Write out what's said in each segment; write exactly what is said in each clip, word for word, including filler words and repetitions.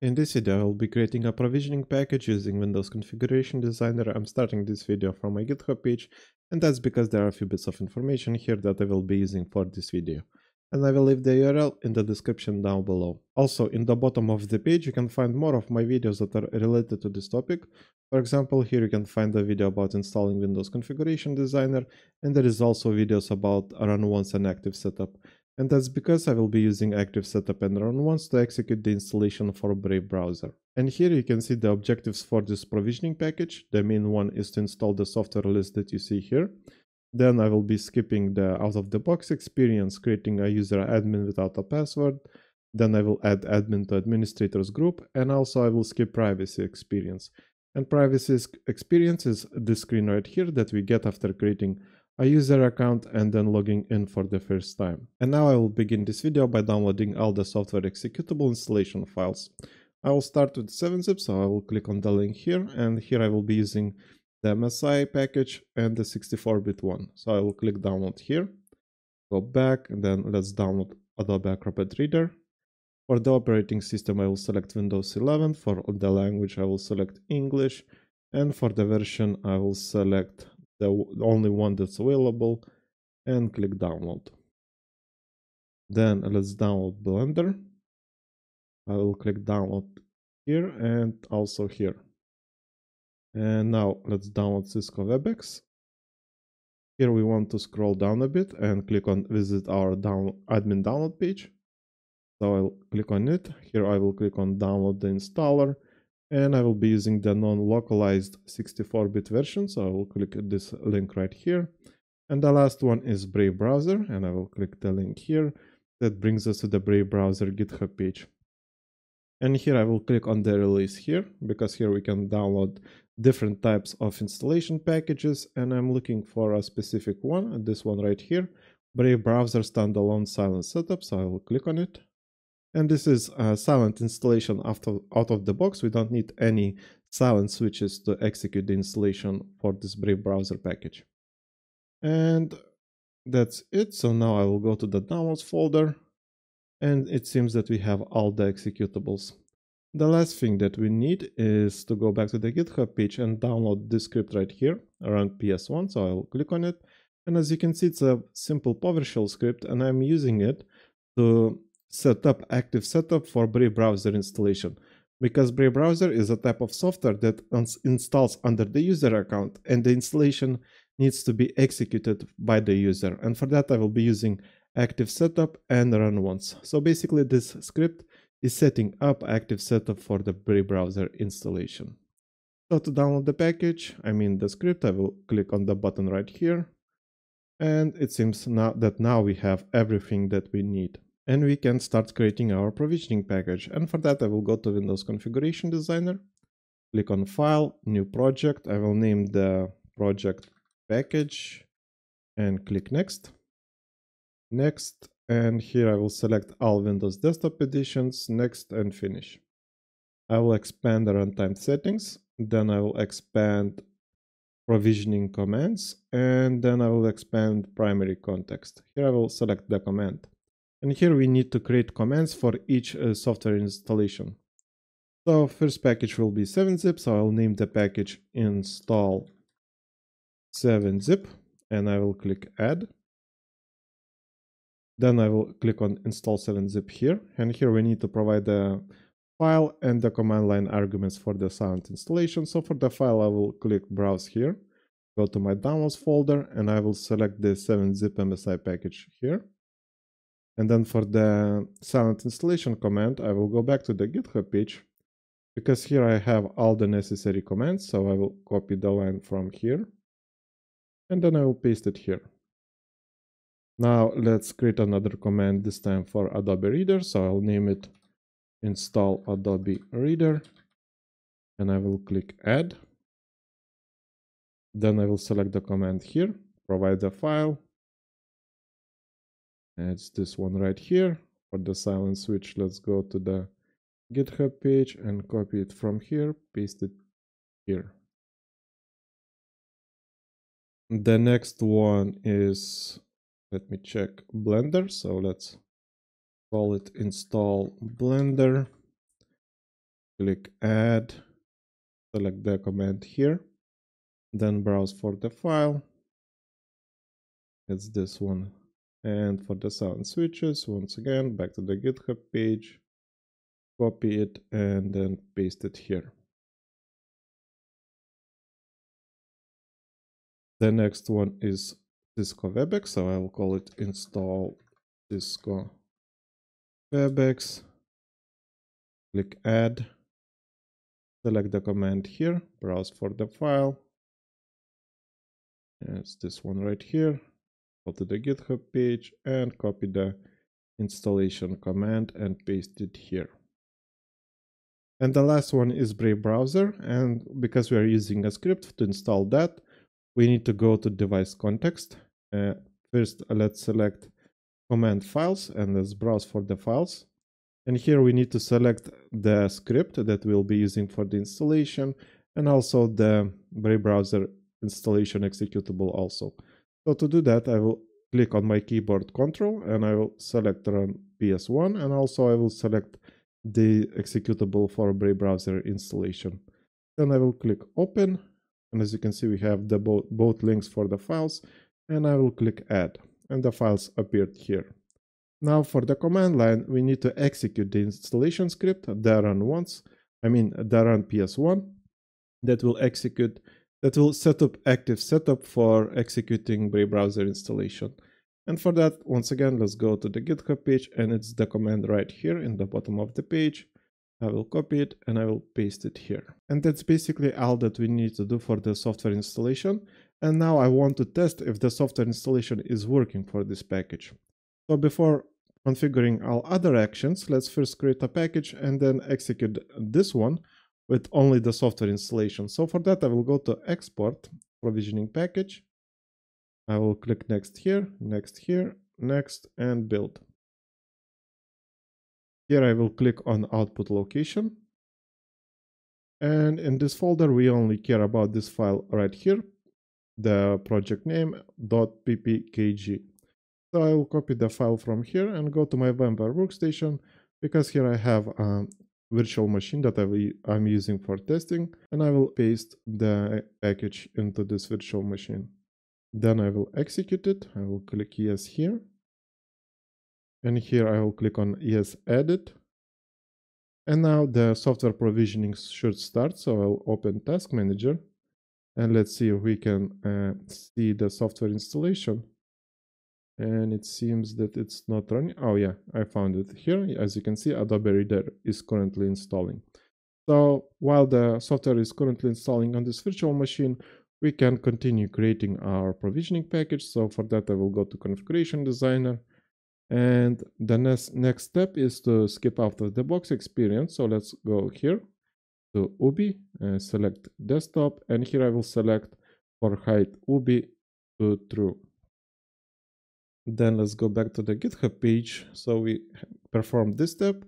In this video, I will be creating a provisioning package using Windows Configuration Designer. I'm starting this video from my GitHub page, and that's because there are a few bits of information here that I will be using for this video. And I will leave the U R L in the description down below. Also, in the bottom of the page, you can find more of my videos that are related to this topic. For example, here you can find a video about installing Windows Configuration Designer, and there is also videos about Run Once and Active Setup. And that's because I will be using Active Setup and Run Once to execute the installation for Brave Browser. And here you can see the objectives for this provisioning package. The main one is to install the software list that you see here. Then I will be skipping the out-of-the-box experience, creating a user admin without a password. Then I will add admin to administrators group, and also I will skip privacy experience. And privacy experience is this screen right here that we get after creating a user account and then logging in for the first time. And now I will begin this video by downloading all the software executable installation files. I will start with seven zip, so I will click on the link here, and here I will be using the M S I package and the sixty-four bit one. So I will click download here, go back, and then let's download Adobe Acrobat Reader. For the operating system I will select Windows eleven, for the language I will select English, and for the version I will select the only one that's available and click download. Then let's download Blender. I will click download here and also here. And now let's download Cisco WebEx. Here we want to scroll down a bit and click on visit our down admin download page. So I'll click on it. Here I will click on download the installer. And I will be using the non-localized sixty-four bit version, so I will click this link right here. And the last one is Brave Browser, and I will click the link here. That brings us to the Brave Browser GitHub page. And here I will click on the release here, because here we can download different types of installation packages, and I'm looking for a specific one, and this one right here, Brave Browser Standalone Silent Setup, so I will click on it. And this is a silent installation after, out of the box. We don't need any silent switches to execute the installation for this Brave Browser package. And that's it. So now I will go to the downloads folder. And it seems that we have all the executables. The last thing that we need is to go back to the GitHub page and download this script right here, around P S one. So I will click on it. And as you can see, it's a simple PowerShell script, and I'm using it to set up Active Setup for Brave Browser installation, because Brave Browser is a type of software that installs under the user account, and the installation needs to be executed by the user. And for that I will be using Active Setup and Run Once. So basically this script is setting up Active Setup for the Brave Browser installation. So to download the package, I mean the script, I will click on the button right here, and it seems now that now we have everything that we need. And we can start creating our provisioning package. And for that I will go to Windows Configuration Designer, click on File, New Project. I will name the project Package and click Next. Next, and here I will select all Windows Desktop editions, Next and Finish. I will expand the runtime settings, then I will expand provisioning commands, and then I will expand primary context. Here I will select the command. And here we need to create commands for each uh, software installation. So first package will be seven zip, so I'll name the package install seven zip, and I will click add. Then I will click on install seven zip here, and here we need to provide the file and the command line arguments for the silent installation. So for the file I will click browse here, go to my downloads folder, and I will select the seven zip M S I package here. And then for the silent installation command, I will go back to the GitHub page, because here I have all the necessary commands. So I will copy the line from here, and then I will paste it here. Now let's create another command, this time for Adobe Reader. So I'll name it install Adobe Reader, and I will click add. Then I will select the command here, provide the file. It's this one right here. For the silent switch, let's go to the GitHub page and copy it from here, paste it here. The next one is, let me check, Blender. So let's call it install Blender, click add, select the command here, then browse for the file. It's this one. And for the sound switches, once again, back to the GitHub page, copy it and then paste it here. The next one is Cisco WebEx, so I will call it install Cisco WebEx. Click add, select the command here, browse for the file. It's this one right here. Go to the GitHub page and copy the installation command and paste it here. And the last one is Brave Browser, and because we are using a script to install that, we need to go to device context. Uh, first, let's select command files and let's browse for the files. And here we need to select the script that we'll be using for the installation and also the Brave Browser installation executable also. So to do that, I will click on my keyboard control and I will select Run P S one, and also I will select the executable for Brave Browser installation. Then I will click open, and as you can see, we have the bo both links for the files, and I will click add, and the files appeared here. Now for the command line, we need to execute the installation script, the run once, I mean the run P S one, that will execute, that will set up active setup for executing Brave Browser installation. And for that, once again, let's go to the GitHub page, and it's the command right here in the bottom of the page. I will copy it and I will paste it here. And that's basically all that we need to do for the software installation. And now I want to test if the software installation is working for this package. So before configuring all other actions, let's first create a package and then execute this one with only the software installation. So for that, I will go to export provisioning package. I will click next here, next here, next, and build. Here I will click on output location, and in this folder we only care about this file right here, the project name .ppkg. So I will copy the file from here and go to my VMware workstation, because here I have a virtual machine that I am using for testing, and I will paste the package into this virtual machine. Then I will execute it. I will click yes here. And here I will click on yes edit, and now the software provisioning should start. So I'll open Task Manager and let's see if we can uh, see the software installation. And it seems that it's not running. Oh yeah, I found it here. As you can see, Adobe Reader is currently installing. So while the software is currently installing on this virtual machine, we can continue creating our provisioning package. So for that I will go to Configuration Designer. And the next next step is to skip out of the box experience. So let's go here to OOBE, uh, select desktop, and here I will select for height OOBE to true. Then let's go back to the GitHub page. So we perform this step.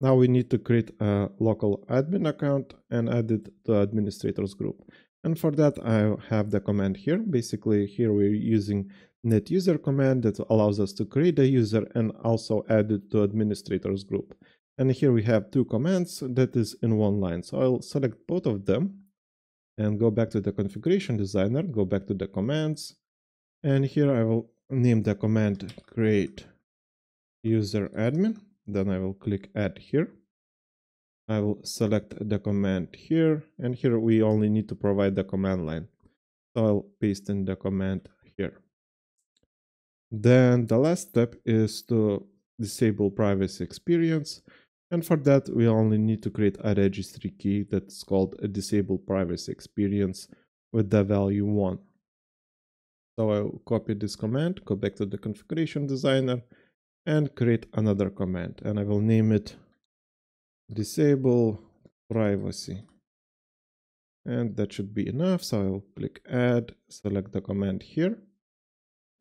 Now we need to create a local admin account and add it to administrators group. And for that I have the command here. Basically here we're using net user command that allows us to create a user and also add it to administrators group. And here we have two commands that is in one line. So I'll select both of them and go back to the configuration designer, go back to the commands. And here I will name the command create user admin. Then I will click add here. I will select the command here. And here we only need to provide the command line. So I'll paste in the command here. Then the last step is to disable privacy experience, and for that we only need to create a registry key that's called a disable privacy experience with the value one. So I'll copy this command, go back to the configuration designer and create another command, and I will name it disable privacy, and that should be enough. So I'll click add, select the command here.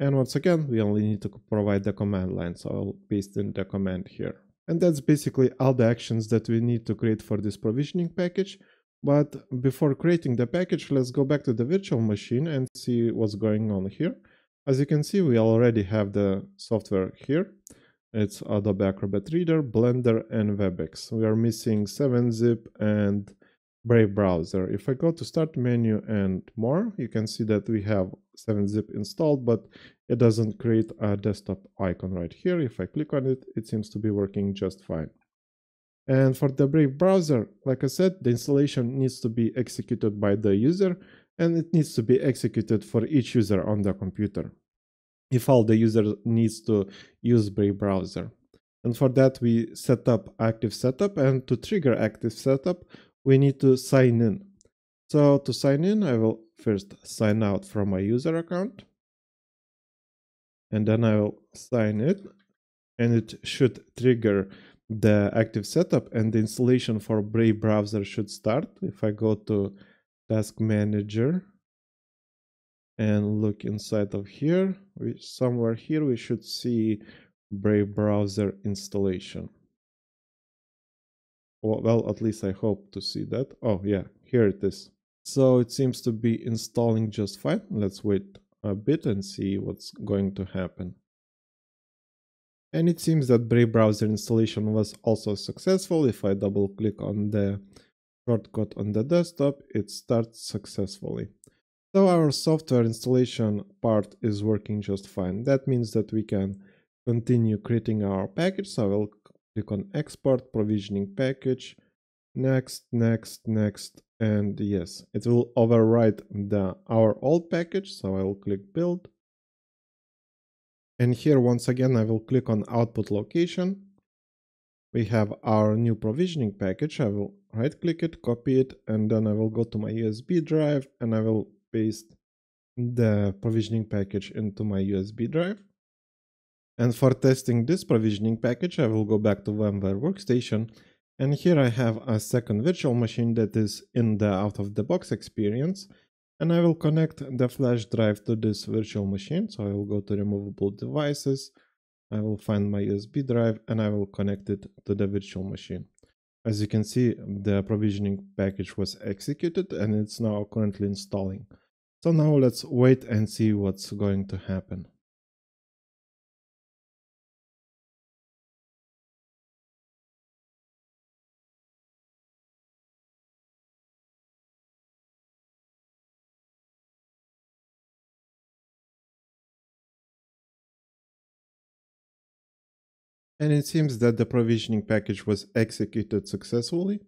And once again, we only need to provide the command line, so I'll paste in the command here. And that's basically all the actions that we need to create for this provisioning package. But before creating the package, let's go back to the virtual machine and see what's going on here. As you can see, we already have the software here. It's Adobe Acrobat Reader, Blender, and WebEx. We are missing seven zip and Brave Browser. If I go to Start menu and More, you can see that we have seven zip installed, but it doesn't create a desktop icon right here. If I click on it, it seems to be working just fine. And for the Brave Browser, like I said, the installation needs to be executed by the user, and it needs to be executed for each user on the computer, if all the user needs to use Brave Browser. And for that, we set up Active Setup, and to trigger Active Setup, we need to sign in. So to sign in, I will first sign out from my user account, and then I will sign it, and it should trigger the Active Setup, and the installation for Brave Browser should start. If I go to Task Manager and look inside of here, we, somewhere here we should see Brave Browser installation. Well, well, at least I hope to see that. Oh yeah, here it is. So it seems to be installing just fine. Let's wait a bit and see what's going to happen. And it seems that Brave Browser installation was also successful. If I double click on the shortcut on the desktop, it starts successfully. So our software installation part is working just fine. That means that we can continue creating our package. So I will click on Export, Provisioning Package, next, next, next, and yes, it will overwrite the our old package. So I will click Build. And here, once again, I will click on Output Location. We have our new provisioning package. I will right-click it, copy it, and then I will go to my U S B drive, and I will paste the provisioning package into my U S B drive. And for testing this provisioning package, I will go back to VMware Workstation. And here I have a second virtual machine that is in the out-of-the-box experience. And I will connect the flash drive to this virtual machine. So I will go to Removable Devices. I will find my U S B drive, and I will connect it to the virtual machine. As you can see, the provisioning package was executed, and it's now currently installing. So now let's wait and see what's going to happen. And it seems that the provisioning package was executed successfully.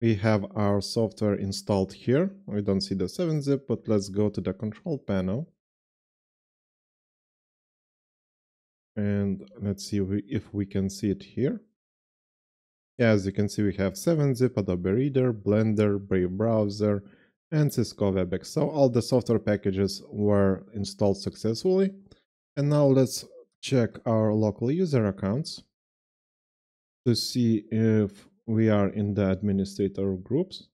We have our software installed here. We don't see the seven zip, but let's go to the Control Panel. And let's see if we can see it here. Yeah, as you can see, we have seven zip, Adobe Reader, Blender, Brave Browser, and Cisco WebEx. So all the software packages were installed successfully. And now let's check our local user accounts to see if we are in the administrator groups.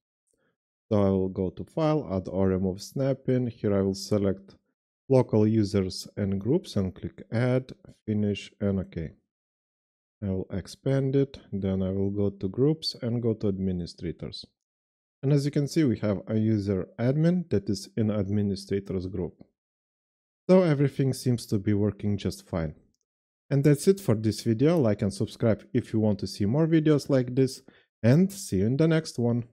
So I will go to File, Add or Remove Snap-in. Here I will select local users and groups and click Add, Finish, and OK. I will expand it. Then I will go to Groups and go to Administrators. And as you can see, we have a user admin that is in administrators group. So everything seems to be working just fine. And that's it for this video. Like and subscribe if you want to see more videos like this, and see you in the next one.